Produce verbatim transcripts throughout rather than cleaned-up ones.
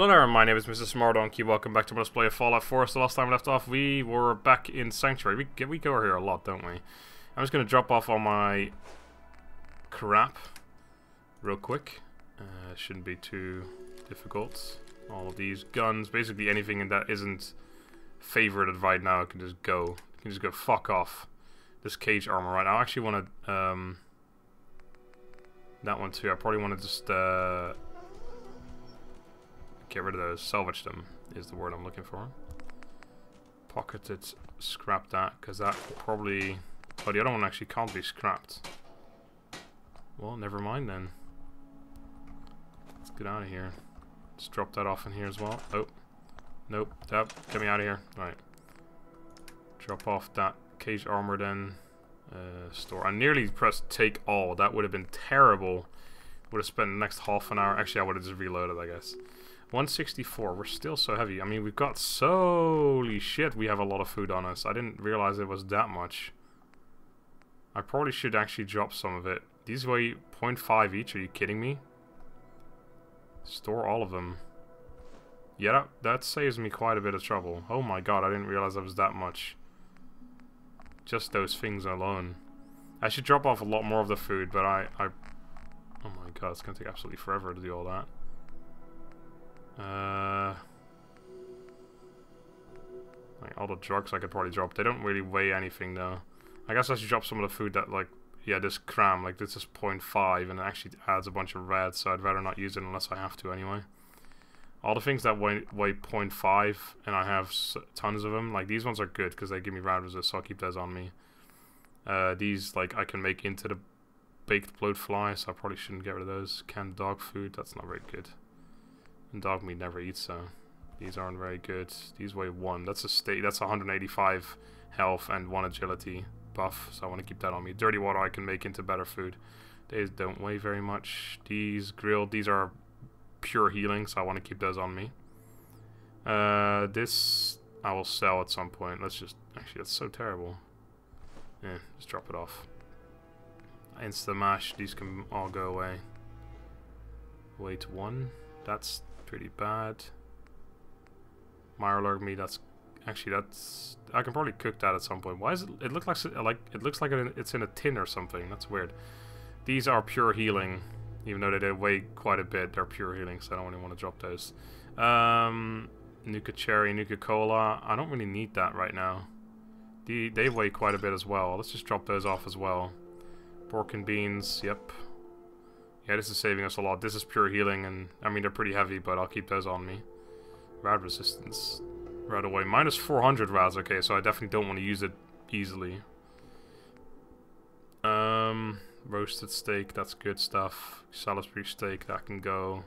Hello there, my name is Mister Smart Donkey. Welcome back to my display of Fallout four. So last time we left off, we were back in Sanctuary. We get we go here a lot, don't we? I'm just gonna drop off all my crap real quick. Uh, shouldn't be too difficult. All of these guns, basically anything that isn't favorited right now, can just go. You can just go fuck off. This cage armor right now. I actually want to um, that one too. I probably want to just. Uh, Get rid of those. Salvage them is the word I'm looking for. Pocket it. Scrap that, because that probably... Oh, the other one actually can't be scrapped. Well, never mind then. Let's get out of here. Let's drop that off in here as well. Oh. Nope. That. Get me out of here. Alright. Drop off that cage armor then. Uh, store. I nearly pressed take all. That would have been terrible. Would have spent the next half an hour. Actually, I would have just reloaded, I guess. one sixty-four, we're still so heavy. I mean, we've got so... Holy shit, we have a lot of food on us. I didn't realize it was that much. I probably should actually drop some of it. These weigh zero point five each, are you kidding me? Store all of them. Yeah, that, that saves me quite a bit of trouble. Oh my god, I didn't realize that was that much. Just those things alone. I should drop off a lot more of the food, but I... I oh my god, it's going to take absolutely forever to do all that. Uh, like all the drugs I could probably drop. They don't really weigh anything though. I guess I should drop some of the food that like, yeah, this cram, like this is zero point five and it actually adds a bunch of red, so I'd rather not use it unless I have to anyway. All the things that weigh, weigh zero point five and I have s tons of them, like these ones are good because they give me rad resist, so I'll keep those on me. Uh, these like I can make into the baked bloat fly, so I probably shouldn't get rid of those. Canned dog food, that's not very good. And Dogmeat never eats, so these aren't very good. These weigh one. That's a state. That's one hundred eighty-five health and one agility buff, so I want to keep that on me. Dirty water I can make into better food. These don't weigh very much. These grilled. These are pure healing, so I want to keep those on me. Uh, this I will sell at some point. Let's just... Actually, that's so terrible. Yeah, just drop it off. Insta-mash. These can all go away. Weight one. That's... pretty bad. Mirelurg me. That's actually that's. I can probably cook that at some point. Why is it? It looks like like it looks like it's in a tin or something. That's weird. These are pure healing, even though they do weigh quite a bit. They're pure healing, so I don't really want to drop those. Um, Nuka cherry, Nuka cola. I don't really need that right now. The they weigh quite a bit as well. Let's just drop those off as well. Pork and beans. Yep. Yeah, this is saving us a lot. This is pure healing, and I mean, they're pretty heavy, but I'll keep those on me. Rad resistance. Right away. Minus four hundred rads, okay, so I definitely don't want to use it easily. Um, roasted steak, that's good stuff. Salisbury steak, that can go.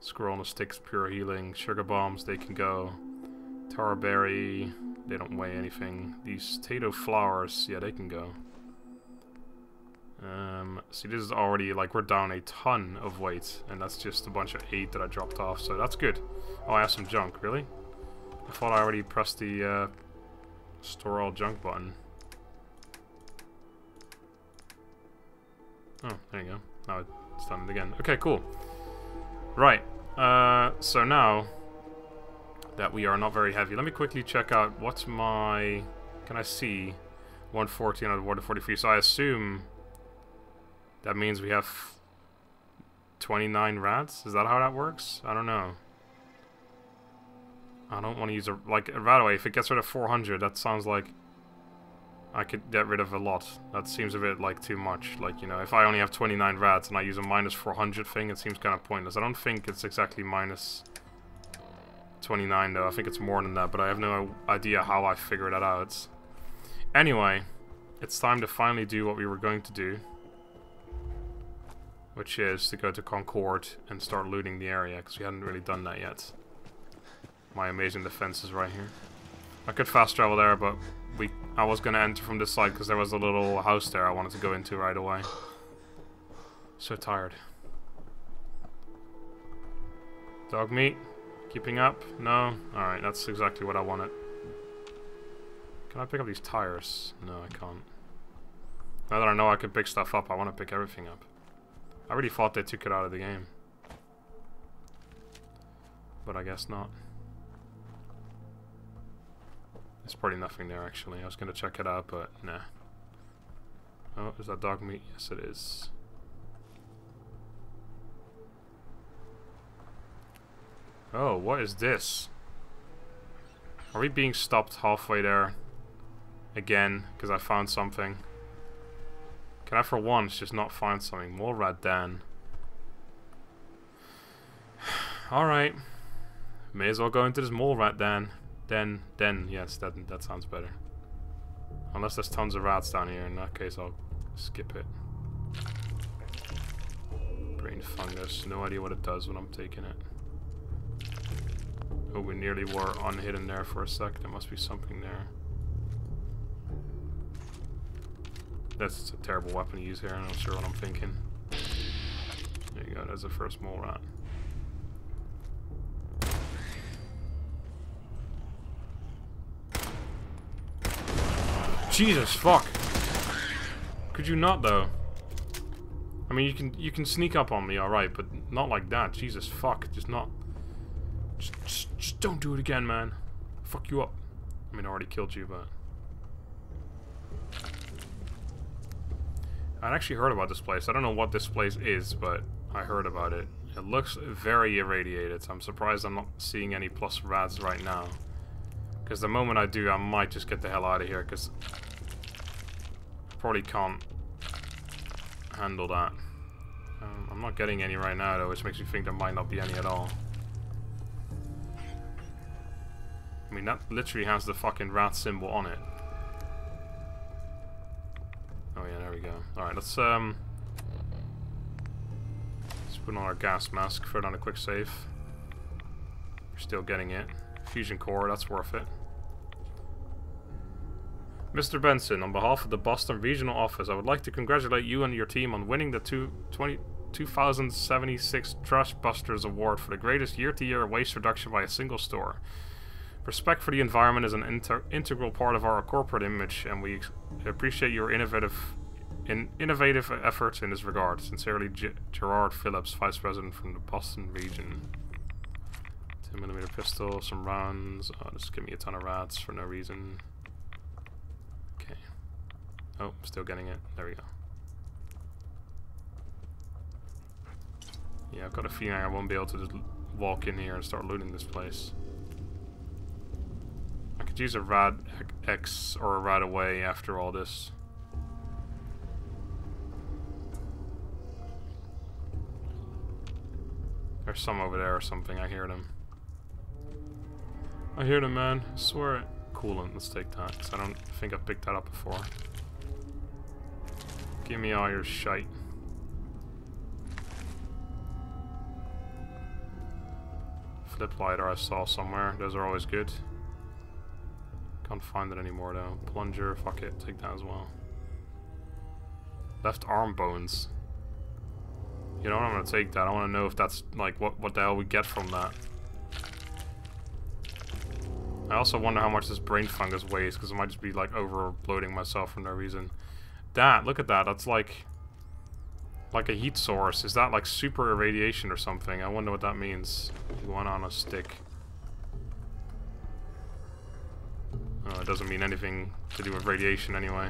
Squirrel on the sticks, pure healing. Sugar bombs, they can go. Tarberry, they don't weigh anything. These potato flowers, yeah, they can go. Um, see, this is already, like, we're down a ton of weight, and that's just a bunch of eight that I dropped off, so that's good. Oh, I have some junk, really? I thought I already pressed the, uh, store all junk button. Oh, there you go. Now it's done it again. Okay, cool. Right, uh, so now that we are not very heavy, let me quickly check out what's my... Can I see? one fourteen out of one forty-three, so I assume... That means we have twenty-nine rats? Is that how that works? I don't know. I don't want to use a... Like, right away, if it gets rid of four hundred, that sounds like... I could get rid of a lot. That seems a bit, like, too much. Like, you know, if I only have twenty-nine rats and I use a minus four hundred thing, it seems kind of pointless. I don't think it's exactly minus twenty-nine, though. I think it's more than that, but I have no idea how I figure that out. Anyway, it's time to finally do what we were going to do. Which is to go to Concord and start looting the area, because we hadn't really done that yet. My amazing defense is right here. I could fast travel there, but we I was going to enter from this side because there was a little house there I wanted to go into right away. So tired. Dog meat? Keeping up? No? Alright, that's exactly what I wanted. Can I pick up these tires? No, I can't. Now that I know I can pick stuff up, I want to pick everything up. I really thought they took it out of the game. but I guess not. There's probably nothing there, actually. I was going to check it out, but nah. Oh, is that dog meat? Yes, it is. Oh, what is this? Are we being stopped halfway there? Again, because I found something. Can I for once just not find something? More rat Dan. Alright. May as well go into this mole rat then. Then, then, yes, that, that sounds better. Unless there's tons of rats down here, in that case I'll skip it. Brain fungus, no idea what it does when I'm taking it. Oh, we nearly were unhidden there for a sec, there must be something there. That's a terrible weapon to use here, I'm not sure what I'm thinking. There you go, that's the first mole rat. Jesus fuck! Could you not though? I mean, you can you can sneak up on me, all right, but not like that. Jesus fuck! Just not. Just, just, just don't do it again, man. Fuck you up. I mean, I already killed you, but I'd actually heard about this place. I don't know what this place is, but I heard about it. It looks very irradiated. So I'm surprised I'm not seeing any plus rats right now. Because the moment I do, I might just get the hell out of here, because I probably can't handle that. Um, I'm not getting any right now, though, which makes me think there might not be any at all. I mean, that literally has the fucking rat symbol on it. Oh, yeah, there we go. Alright, let's, um... let's put on our gas mask, throw down a quick save. We're still getting it. Fusion core, that's worth it. Mister Benson, on behalf of the Boston Regional Office, I would like to congratulate you and your team on winning the two thousand seventy-six Trash Busters Award for the greatest year-to-year waste reduction by a single store. Respect for the environment is an inter integral part of our corporate image, and we appreciate your innovative in innovative efforts in this regard. Sincerely, G Gerard Phillips, Vice President from the Boston Region. Millimeter pistol, some rounds. Oh, just give me a ton of rats for no reason. Okay. Oh, still getting it. There we go. Yeah, I've got a feeling I won't be able to just walk in here and start looting this place. I could use a rat X or a rat away after all this. There's some over there or something. I hear them. I hear them, man. I swear it. Coolant, let's take that, because I don't think I've picked that up before. Give me all your shite. Flip lighter I saw somewhere. Those are always good. Can't find it anymore, though. Plunger, fuck it. Take that as well. Left arm bones. You know what? I'm going to take that. I want to know if that's, like, what, what the hell we get from that. I also wonder how much this brain fungus weighs, because I might just be, like, overloading myself for no reason. That, look at that, that's like... like a heat source. Is that, like, super irradiation or something? I wonder what that means. One on a stick. Oh, it doesn't mean anything to do with radiation anyway.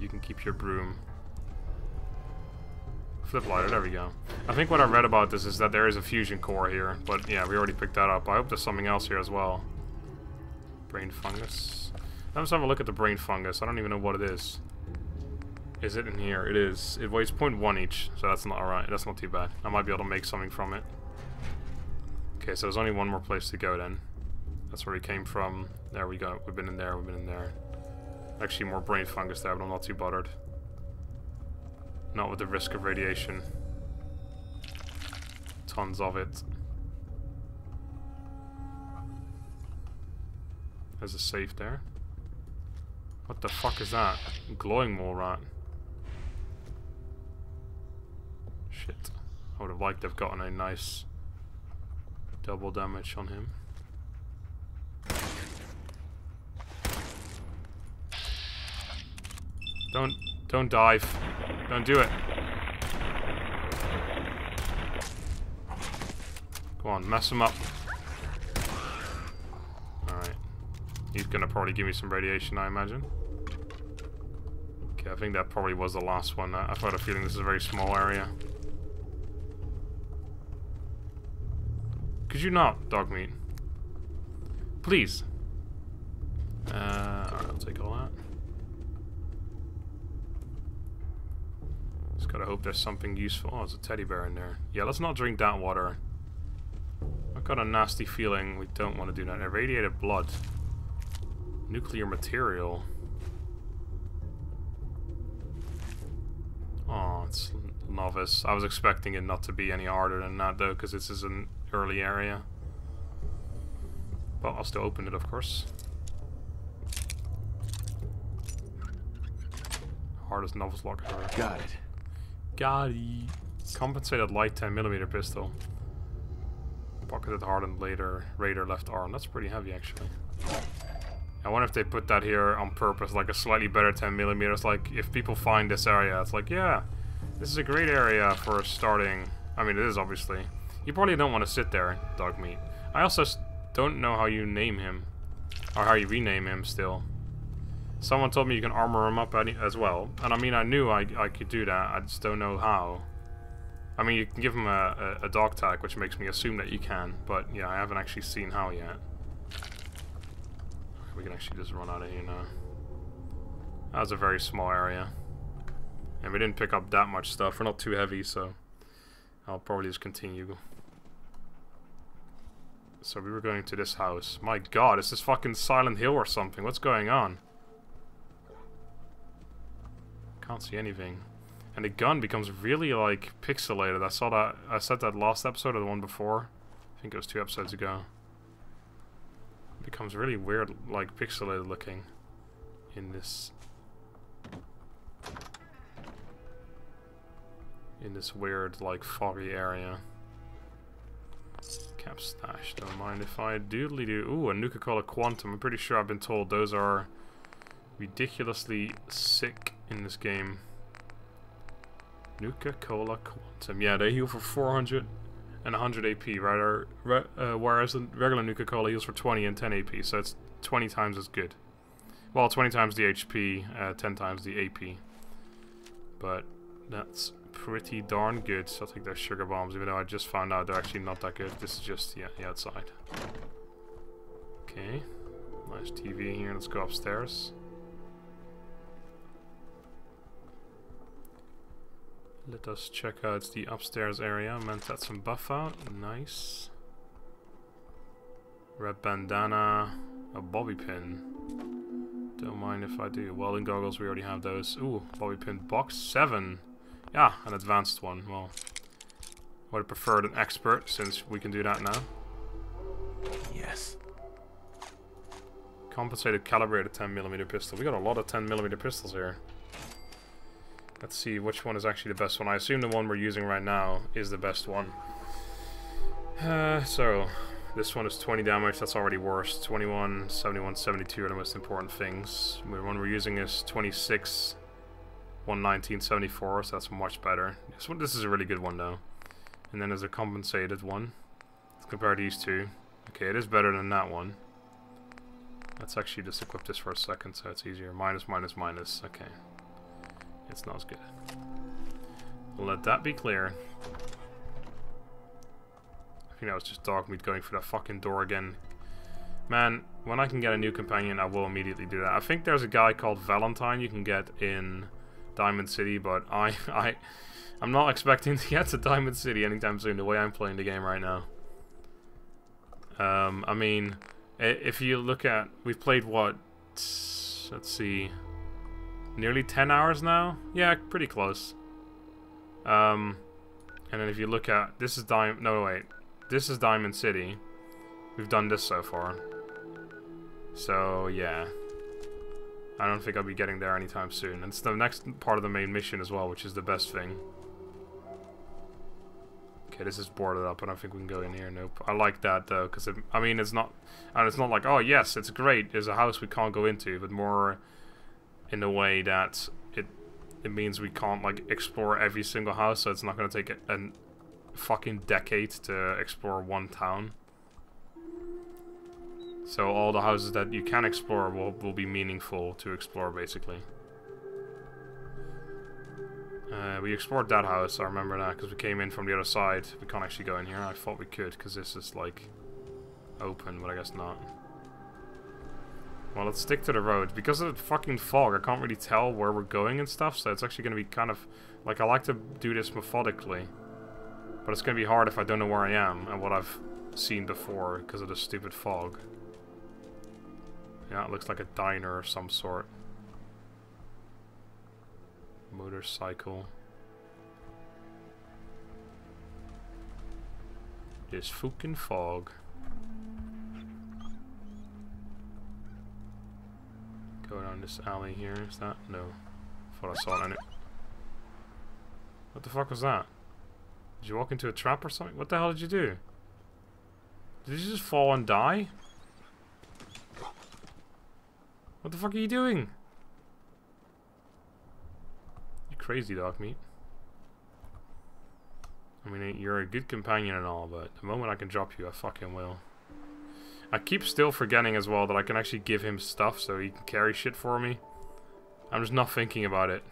You can keep your broom. Flip lighter, there we go. I think what I read about this is that there is a fusion core here, but yeah, we already picked that up. I hope there's something else here as well. Brain fungus. Let's have a look at the brain fungus. I don't even know what it is. Is it in here? It is. It weighs zero point one each, so that's not alright. That's not too bad. I might be able to make something from it. Okay, so there's only one more place to go then. That's where we came from. There we go. We've been in there, we've been in there. Actually, more brain fungus there, but I'm not too bothered. Not with the risk of radiation. Tons of it. There's a safe there. What the fuck is that? Glowing mole rat. Shit. I would have liked to have gotten a nice double damage on him. Don't... Don't dive. Don't do it. Go on, mess him up. Alright. He's gonna probably give me some radiation, I imagine. Okay, I think that probably was the last one. I, I've got a feeling this is a very small area. Could you not, Dogmeat? Please. Uh, alright, I'll take all that. Just gotta hope there's something useful. Oh, there's a teddy bear in there. Yeah, let's not drink that water. I've got a nasty feeling we don't want to do that. Irradiated blood. Nuclear material. Oh, it's novice. I was expecting it not to be any harder than that, though, because this is an early area. But I'll still open it, of course. Hardest novice lock ever. Got it. Got it. Compensated light ten millimeter pistol. Pocketed hardened later. Raider left arm. That's pretty heavy, actually. I wonder if they put that here on purpose, like a slightly better ten millimeter. It's like, if people find this area, it's like, yeah, this is a great area for starting. I mean, it is, obviously. You probably don't want to sit there, Dogmeat. I also don't know how you name him, or how you rename him still. Someone told me you can armor him up as well, and I mean, I knew I, I could do that, I just don't know how. I mean, you can give him a, a, a dog tag, which makes me assume that you can, but yeah, I haven't actually seen how yet. We can actually just run out of here now. That was a very small area. And we didn't pick up that much stuff. We're not too heavy, so I'll probably just continue. So we were going to this house. My god, is this fucking Silent Hill or something? What's going on? Can't see anything. And the gun becomes really, like, pixelated. I saw that. I said that last episode or the one before. I think it was two episodes ago. Becomes really weird, like pixelated looking in this in this weird, like, foggy area. Cap stash, don't mind if I doodly do. Ooh, a Nuka-Cola Quantum. I'm pretty sure I've been told those are ridiculously sick in this game. Nuka-Cola Quantum. Yeah, they heal for four hundred. And one hundred A P, right? Or, re uh, whereas the regular Nuka-Cola heals for twenty and ten A P, so it's twenty times as good. Well, twenty times the H P, uh, ten times the A P. But that's pretty darn good. So I'll take those sugar bombs, even though I just found out they're actually not that good. This is just yeah, the outside. Okay, nice T V here. Let's go upstairs. Let us check out the upstairs area. Meant to add some buff out. Nice. Red bandana. A bobby pin. Don't mind if I do. Welding goggles, we already have those. Ooh, bobby pin box seven. Yeah, an advanced one. Well, I would have preferred an expert since we can do that now. Yes. Compensated calibrated ten millimeter pistol. We got a lot of ten millimeter pistols here. Let's see which one is actually the best one. I assume the one we're using right now is the best one. Uh, so, this one is twenty damage. That's already worse. twenty-one, seventy-one, seventy-two are the most important things. The one we're using is twenty-six, one nineteen, seventy-four, so that's much better. This one, this is a really good one, though. And then there's a compensated one. Let's compare these two. Okay, it is better than that one. Let's actually just equip this for a second so it's easier. Minus, minus, minus. Okay. It's not as good. Let that be clear. I think that was just Dogmeat going for that fucking door again. Man, when I can get a new companion, I will immediately do that. I think there's a guy called Valentine you can get in Diamond City, but I, I, I'm not expecting to get to Diamond City anytime soon, the way I'm playing the game right now. Um, I mean, if you look at... We've played, what? Let's see... Nearly ten hours now? Yeah, pretty close. Um, and then if you look at... This is Diamond... No, wait. This is Diamond City. We've done this so far. So, yeah. I don't think I'll be getting there anytime soon. It's the next part of the main mission as well, which is the best thing. Okay, this is boarded up. I don't think we can go in here. Nope. I like that, though, because, I mean, it's not... And it's not like, oh, yes, it's great. There's a house we can't go into, but more... in the way that it it means we can't, like, explore every single house, so it's not going to take a, a fucking decade to explore one town. So all the houses that you can explore will, will be meaningful to explore, basically. Uh, we explored that house, I remember that, because we came in from the other side. We can't actually go in here. I thought we could, because this is, like, open, but I guess not. Well, let's stick to the road. Because of the fucking fog, I can't really tell where we're going and stuff, so it's actually going to be kind of... Like, I like to do this methodically, but it's going to be hard if I don't know where I am and what I've seen before because of the stupid fog. Yeah, it looks like a diner of some sort. Motorcycle. This fucking fog. Go down this alley here, is that? No. Thought I saw it on it. What the fuck was that? Did you walk into a trap or something? What the hell did you do? Did you just fall and die? What the fuck are you doing? You crazy, Dogmeat. I mean, you're a good companion and all, but the moment I can drop you, I fucking will. I keep still forgetting as well that I can actually give him stuff so he can carry shit for me. I'm just not thinking about it.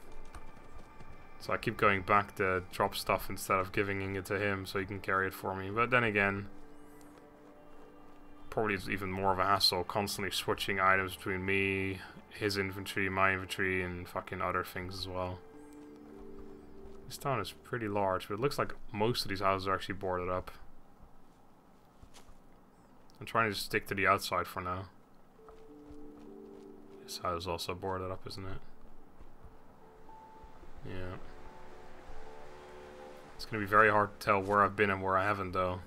So I keep going back to drop stuff instead of giving it to him so he can carry it for me. But then again, probably it's even more of a hassle constantly switching items between me, his inventory, my inventory, and fucking other things as well. This town is pretty large, but it looks like most of these houses are actually boarded up. I'm trying to just stick to the outside for now. This house is also boarded up, isn't it? Yeah. It's gonna be very hard to tell where I've been and where I haven't, though.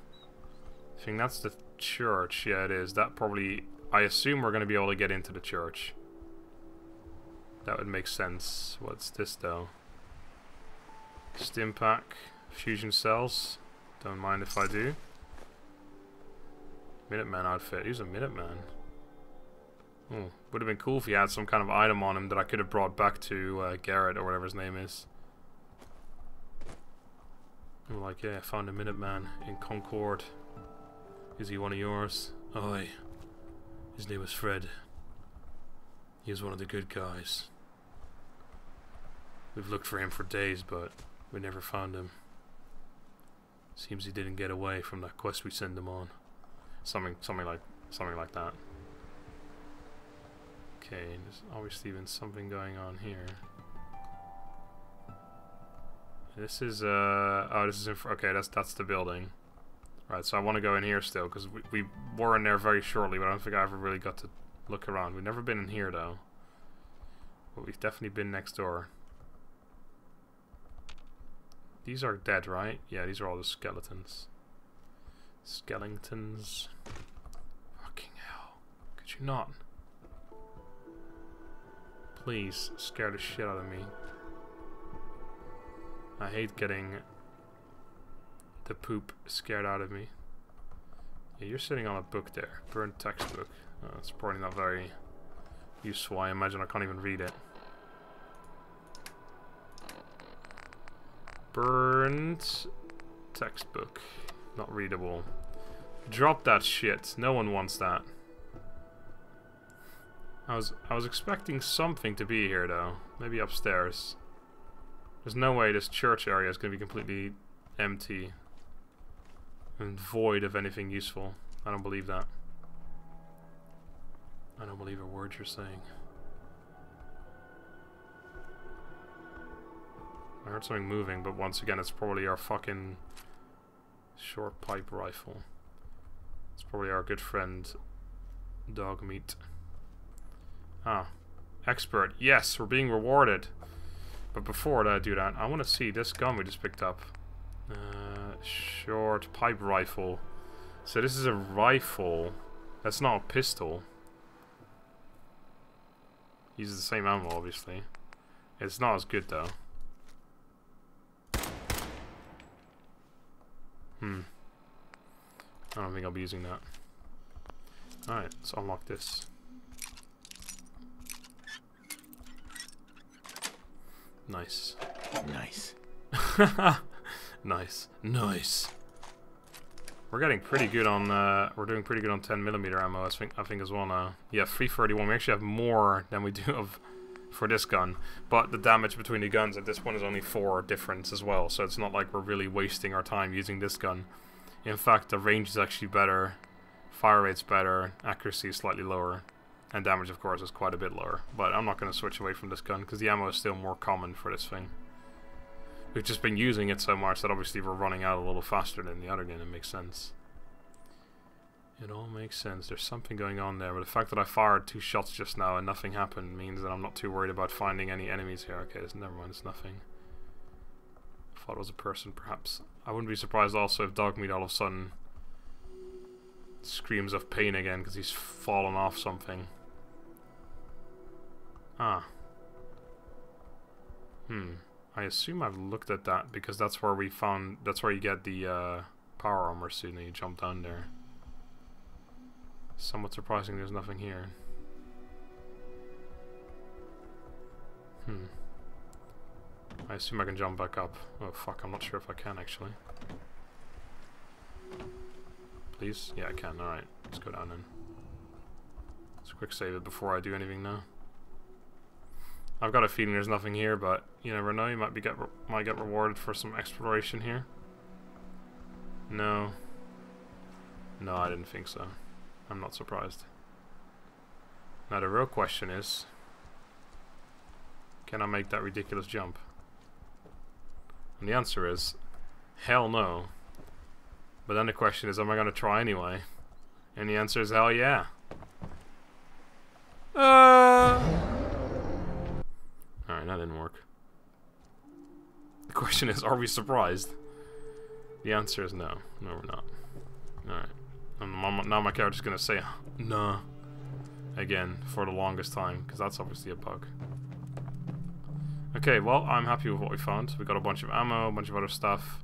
I think that's the church. Yeah, it is. That probably... I assume we're gonna be able to get into the church. That would make sense. What's this, though? Stimpack. Fusion cells. Don't mind if I do. Minuteman outfit. He's a Minuteman. Oh, would have been cool if he had some kind of item on him that I could have brought back to uh, Garrett or whatever his name is. I'm like, yeah, I found a Minuteman in Concord. Is he one of yours? Aye. His name was Fred. He was one of the good guys. We've looked for him for days, but we never found him. Seems he didn't get away from that quest we sent him on. Something, something like, something like that. Okay, there's obviously been something going on here. This is, uh, oh, this is, in fr okay, that's, that's the building. Right, so I want to go in here still, because we, we were in there very shortly, but I don't think I ever really got to look around. We've never been in here, though. But we've definitely been next door. These are dead, right? Yeah, these are all the skeletons. Skeletons. Fucking hell. Could you not? Please, scare the shit out of me. I hate getting the poop scared out of me. Yeah, you're sitting on a book there. Burnt textbook. Oh, that's probably not very useful. I imagine I can't even read it. Burnt textbook. Not readable. Drop that shit. No one wants that. I was I was expecting something to be here, though. Maybe upstairs. There's no way this church area is going to be completely empty and void of anything useful. I don't believe that. I don't believe a word you're saying. I heard something moving, but once again, it's probably our fucking short pipe rifle. It's probably our good friend Dogmeat. Ah, expert. Yes, we're being rewarded. But before I do that, I want to see this gun we just picked up. Uh, short pipe rifle. So this is a rifle. That's not a pistol. Uses the same ammo, obviously. It's not as good, though. Hmm. I don't think I'll be using that. Alright, let's unlock this. Nice. Nice. I Nice, nice. We're getting pretty good on. Uh, we're doing pretty good on ten millimeter ammo. I think. I think as well now. Yeah, three thirty-one. We actually have more than we do of for this gun, but the damage between the guns at this one is only four difference as well. So it's not like we're really wasting our time using this gun. In fact, the range is actually better, fire rate's better, accuracy is slightly lower, and damage, of course, is quite a bit lower. But I'm not going to switch away from this gun because the ammo is still more common for this thing. We've just been using it so much that obviously we're running out a little faster than the other gun. It makes sense. It all makes sense. There's something going on there, but the fact that I fired two shots just now and nothing happened means that I'm not too worried about finding any enemies here. Okay, never mind, it's nothing. I thought it was a person, perhaps. I wouldn't be surprised also if Dogmeat all of a sudden screams of pain again because he's fallen off something. Ah. Hmm. I assume I've looked at that because that's where we found, that's where you get the uh, power armor suit and you jump down there. Somewhat surprising there's nothing here. Hmm. I assume I can jump back up. Oh fuck, I'm not sure if I can actually. Please? Yeah, I can. Alright, let's go down then. Let's quick save it before I do anything now. I've got a feeling there's nothing here, but you never know. You might be get re might get rewarded for some exploration here. No. No, I didn't think so. I'm not surprised. Now the real question is, can I make that ridiculous jump? And the answer is, hell no. But then the question is, am I going to try anyway? And the answer is, hell yeah. Uh. Alright, that didn't work. The question is, are we surprised? The answer is no. No, we're not. Alright. Now my character's gonna say, nah, again, for the longest time, because that's obviously a bug. Okay, well, I'm happy with what we found. We got a bunch of ammo, a bunch of other stuff.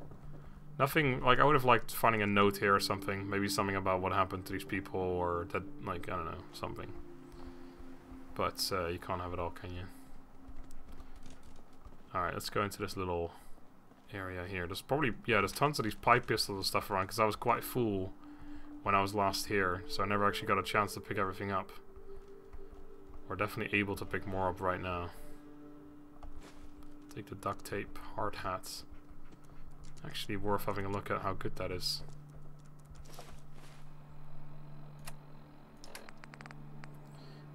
Nothing, like, I would have liked finding a note here or something. Maybe something about what happened to these people, or that, like, I don't know, something. But uh, you can't have it all, can you? Alright, let's go into this little area here. There's probably, yeah, there's tons of these pipe pistols and stuff around because I was quite full when I was last here, so I never actually got a chance to pick everything up. We're definitely able to pick more up right now. Take the duct tape, hard hats. Actually worth having a look at how good that is.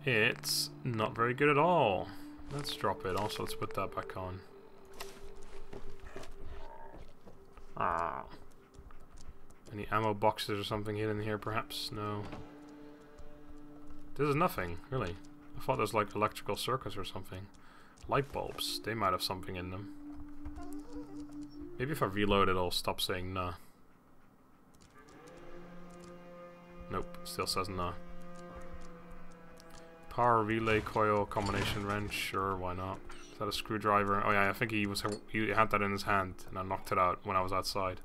It's not very good at all. Let's drop it. Also, let's put that back on. Ah. Any ammo boxes or something hidden here, perhaps? No. This is nothing, really. I thought there was like electrical circuits or something. Light bulbs. They might have something in them. Maybe if I reload it, it'll stop saying nah. Nope. Still says nah. Power relay coil combination wrench, sure, why not? Is that a screwdriver? Oh yeah, I think he was he had that in his hand, and I knocked it out when I was outside,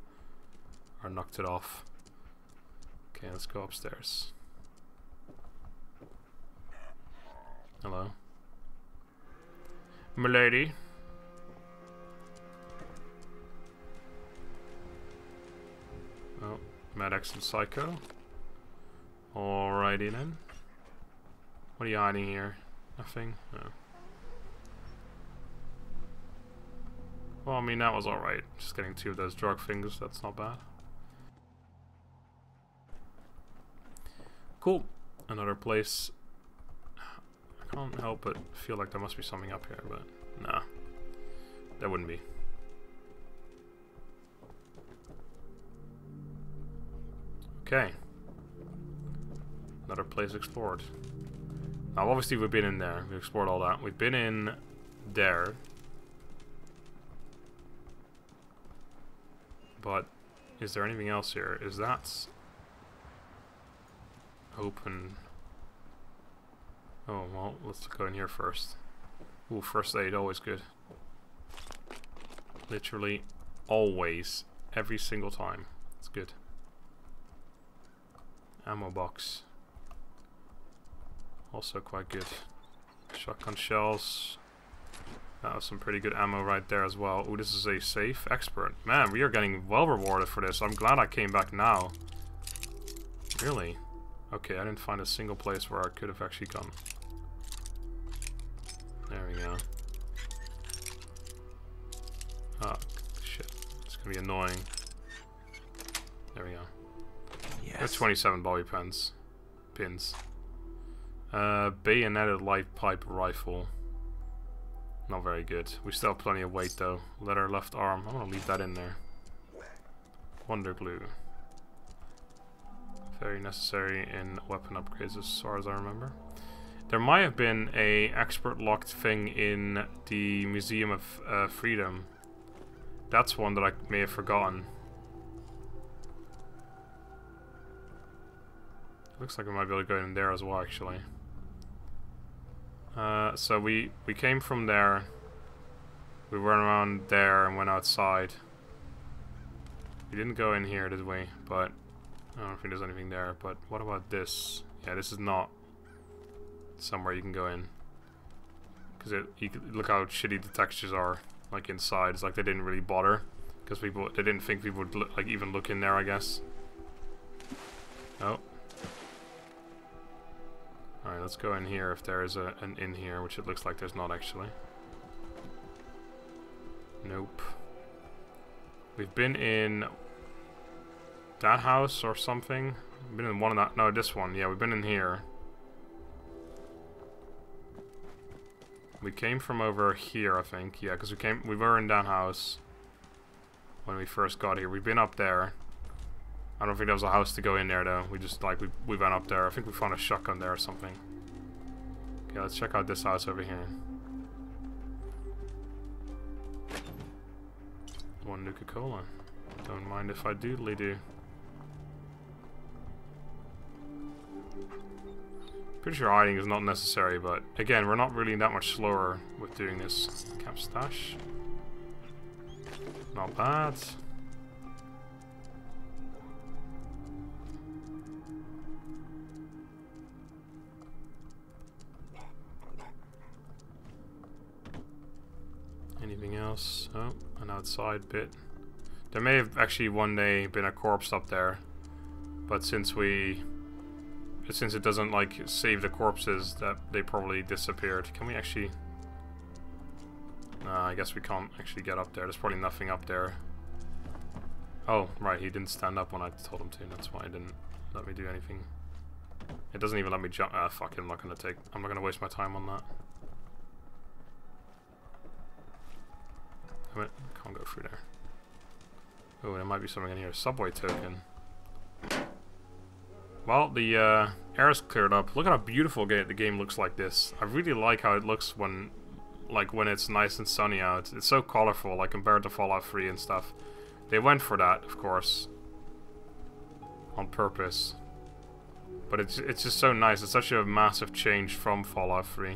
or knocked it off. Okay, let's go upstairs. Hello, milady. Oh, Maddox and Psycho. Alrighty then. What are you hiding here? Nothing? No. Well, I mean, that was alright. Just getting two of those drug fingers, that's not bad. Cool. Another place. I can't help but feel like there must be something up here, but nah. There wouldn't be. Okay. Another place explored. Now, obviously, we've been in there. We've explored all that. We've been in there. But is there anything else here? Is that open? Oh, well, let's go in here first. Ooh, first aid, always good. Literally always. Every single time. It's good. Ammo box. Also quite good. Shotgun shells. That was some pretty good ammo right there as well. Oh, this is a safe expert. Man, we are getting well rewarded for this. I'm glad I came back now. Really? Okay, I didn't find a single place where I could have actually gone. There we go. Oh, shit. It's gonna be annoying. There we go. Yes. That's twenty-seven bobby pins. Pins. Uh, bayoneted light pipe rifle. Not very good. We still have plenty of weight though. Leather left arm. I'm gonna leave that in there. Wonder glue. Very necessary in weapon upgrades as far as I remember. There might have been a expert locked thing in the Museum of uh, Freedom. That's one that I may have forgotten. Looks like we might be able to go in there as well actually. Uh, so we, we came from there, we went around there and went outside. We didn't go in here, did we? But I don't think there's anything there, but what about this? Yeah, this is not somewhere you can go in. Because it, you could look how shitty the textures are, like inside. It's like they didn't really bother, because people, they didn't think people would look, like even look in there, I guess. Oh. Alright, let's go in here if there is a, an in here, which it looks like there's not actually. Nope. We've been in that house or something. We've been in one of that. No, this one. Yeah, we've been in here. We came from over here, I think. Yeah, because we came. We were in that house when we first got here. We've been up there. I don't think there was a house to go in there though. We just like we we went up there. I think we found a shotgun there or something. Okay, let's check out this house over here. One Nuka Cola. Don't mind if I doodly do. Pretty sure hiding is not necessary, but again, we're not really that much slower with doing this. Camp stash. Not bad. Anything else? Oh, an outside bit. There may have actually one day been a corpse up there, but since we, since it doesn't like save the corpses, that they probably disappeared. Can we actually? Uh, I guess we can't actually get up there. There's probably nothing up there. Oh, right. He didn't stand up when I told him to. That's why he didn't let me do anything. It doesn't even let me jump. Ah, fuck it. I'm not gonna take. I'm not gonna waste my time on that. I can't go through there. Oh, there might be something in here. Subway token. Well, the uh, air is cleared up. Look at how beautiful the game looks like this. I really like how it looks when, like, when it's nice and sunny out. It's so colorful, like compared to Fallout three and stuff. They went for that, of course, on purpose. But it's it's just so nice. It's such a massive change from Fallout three.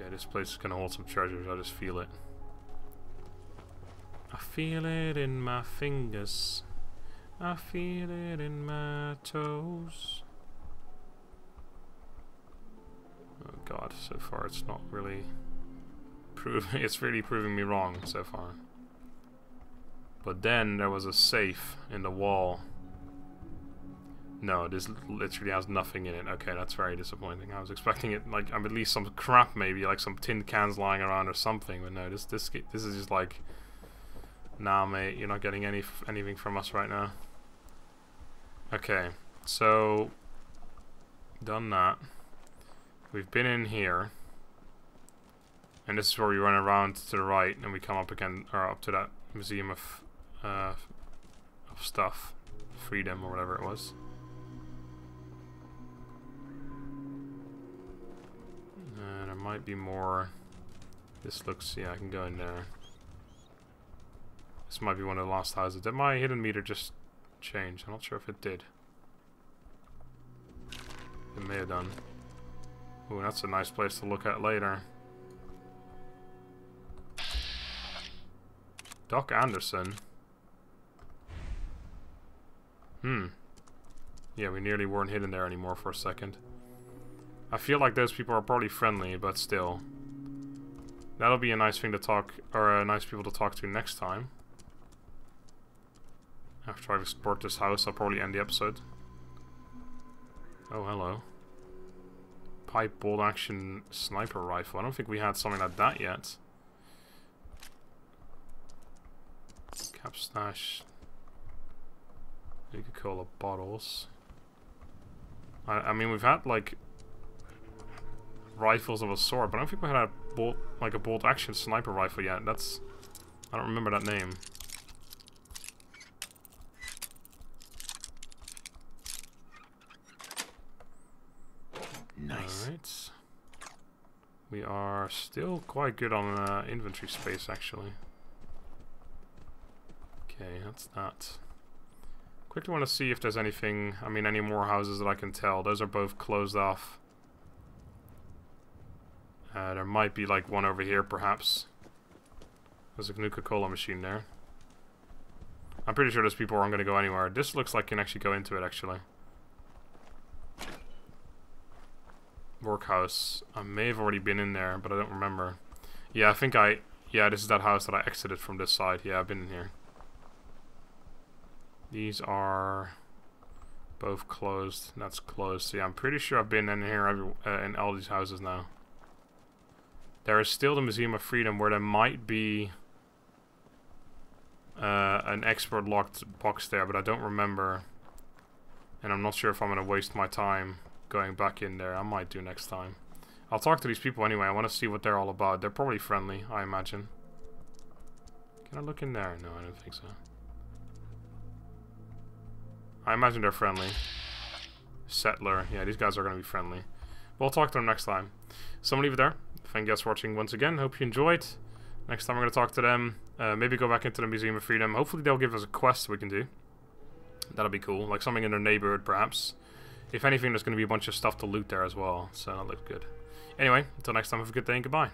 Okay, this place is gonna hold some treasures, I just feel it. I feel it in my fingers. I feel it in my toes. Oh god, so far it's not really proving, it's really proving me wrong so far. But then there was a safe in the wall. No, this literally has nothing in it. Okay, that's very disappointing. I was expecting it, like, um, at least some crap, maybe, like some tin cans lying around or something. But no, this this this is just like, nah, mate, you're not getting any anything from us right now. Okay, so done that. We've been in here, and this is where we run around to the right, and we come up again, or up to that museum of uh, of stuff, freedom or whatever it was. There might be more. This looks, yeah, I can go in there. This might be one of the last houses. Did my hidden meter just change? I'm not sure if it did. It may have done. Ooh, that's a nice place to look at later. Doc Anderson. Hmm. Yeah, we nearly weren't hidden there anymore for a second. I feel like those people are probably friendly, but still. That'll be a nice thing to talk, or a nice people to talk to next time. After I've explored this house, I'll probably end the episode. Oh, hello. Pipe bolt action sniper rifle. I don't think we had something like that yet. Cap stash. Coca-Cola bottles. I, I mean, we've had like rifles of a sort, but I don't think we had a bolt, like a bolt action sniper rifle yet. That's, I don't remember that name. Nice. All right. We are still quite good on uh, inventory space, actually. Okay, that's that. Quickly want to see if there's anything, I mean, any more houses that I can tell. Those are both closed off. Uh, there might be like one over here, perhaps. There's a Coca-Cola machine there. I'm pretty sure those people aren't going to go anywhere. This looks like you can actually go into it, actually. Workhouse. I may have already been in there, but I don't remember. Yeah, I think I... Yeah, this is that house that I exited from this side. Yeah, I've been in here. These are both closed. That's closed. So yeah, I'm pretty sure I've been in here every, uh, in all these houses now. There is still the Museum of Freedom, where there might be uh, an expert locked box there, but I don't remember. And I'm not sure if I'm going to waste my time going back in there. I might do next time. I'll talk to these people anyway. I want to see what they're all about. They're probably friendly, I imagine. Can I look in there? No, I don't think so. I imagine they're friendly. Settler. Yeah, these guys are going to be friendly. We'll talk to them next time. So I'm going to leave it there. Thank you guys for watching once again. Hope you enjoyed. Next time we're going to talk to them. Uh, maybe go back into the Museum of Freedom. Hopefully they'll give us a quest we can do. That'll be cool. Like something in their neighborhood, perhaps. If anything, there's going to be a bunch of stuff to loot there as well. So that looks good. Anyway, until next time, have a good day and goodbye.